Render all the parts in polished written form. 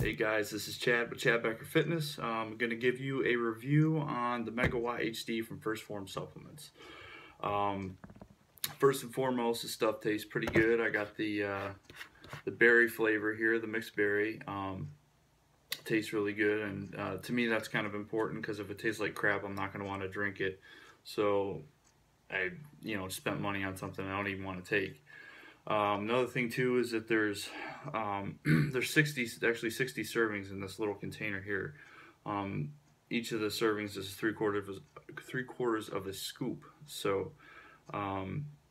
Hey guys, this is Chad with Chad Becker Fitness. I'm going to give you a review on the Megawatt HD from 1st Phorm supplements. First and foremost, this stuff tastes pretty good. I got the berry flavor here, the mixed berry. Tastes really good, and to me that's kind of important, because if it tastes like crap, I'm not going to want to drink it. So I, you know, spent money on something I don't even want to take. Another thing too is that there's there's 60 servings in this little container here. Each of the servings is three quarters of a scoop. So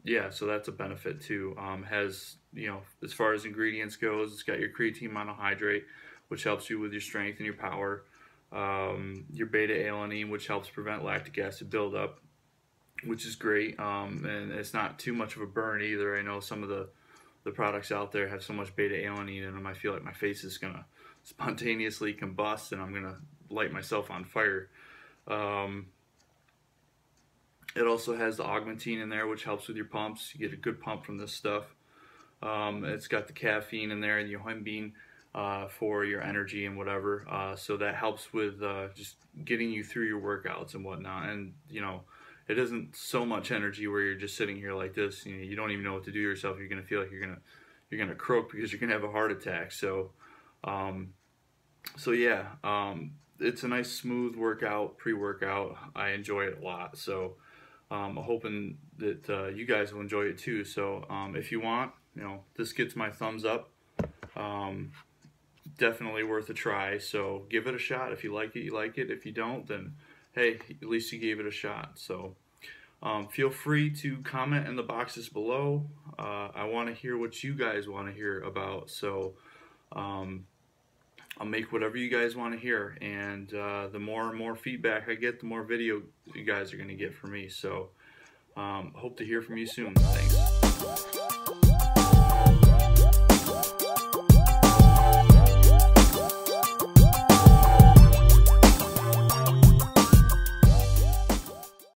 yeah, so that's a benefit too. Has, you know, as far as ingredients goes, it's got your creatine monohydrate, which helps you with your strength and your power, your beta alanine, which helps prevent lactic acid buildup, which is great. And it's not too much of a burn either. I know some of the products out there have so much beta alanine in them, I feel like my face is gonna spontaneously combust and I'm gonna light myself on fire. It also has the augmentine in there, which helps with your pumps. You get a good pump from this stuff. It's got the caffeine in there and the yohimbine for your energy and whatever. So that helps with just getting you through your workouts and whatnot. And, you know, it isn't so much energy where you're just sitting here like this. You know, you don't even know what to do yourself. You're gonna feel like you're gonna croak because you're gonna have a heart attack. So, yeah, it's a nice smooth workout, pre-workout. I enjoy it a lot. So. I'm hoping that you guys will enjoy it too. So if you want, you know, this gets my thumbs up. Definitely worth a try. So give it a shot. If you like it, you like it. If you don't, then hey, at least you gave it a shot. So feel free to comment in the boxes below. I want to hear what you guys want to hear about. So I'll make whatever you guys want to hear, and the more and more feedback I get, the more video you guys are going to get from me. So hope to hear from you soon. Thanks.